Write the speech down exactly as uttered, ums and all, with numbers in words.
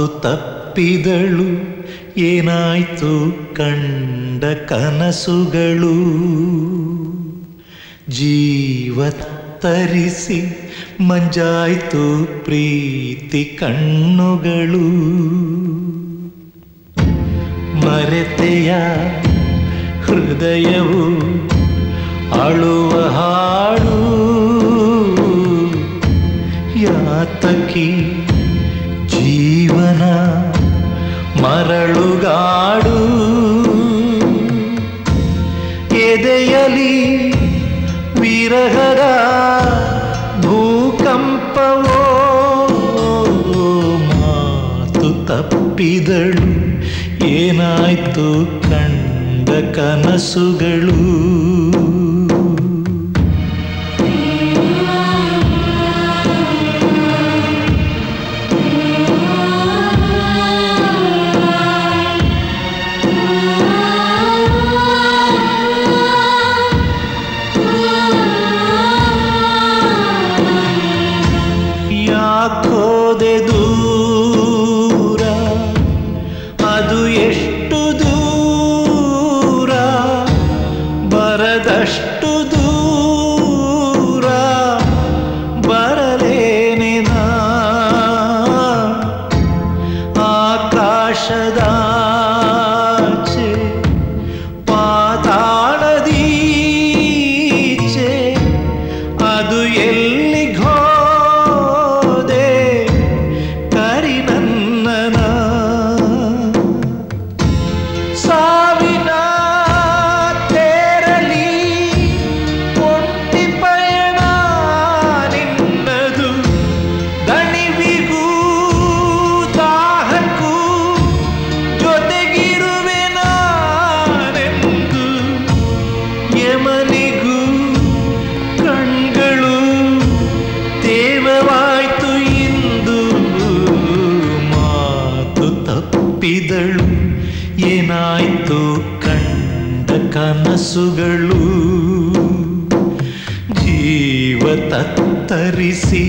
ಮಾತು ತಪ್ಪಿದಳು ಏನಾಯಿತು ಕಂಡ ಕನಸುಗಳು ಜೀವ ತರಿಸಿ ಮಂಜಾಯಿತು ಪ್ರೀತಿ ಕಣ್ಣುಗಳು ಮರೆತೆಯ ಹೃದಯವು ಅಳುವ ಹಾಡು ಯಾತಕಿ ಜೀವನ ಮರಳುಗಾಡು ಎದೆಯಲಿ ವಿರಹದ ಭೂಕಂಪವೋ ಮಾತು ತಪ್ಪಿದಳು ಏನಾಯ್ತು ಕಂಡ ಕನಸುಗಳು ಕನಸುಗಳು ಜೀವ ತತ್ತರಿಸಿ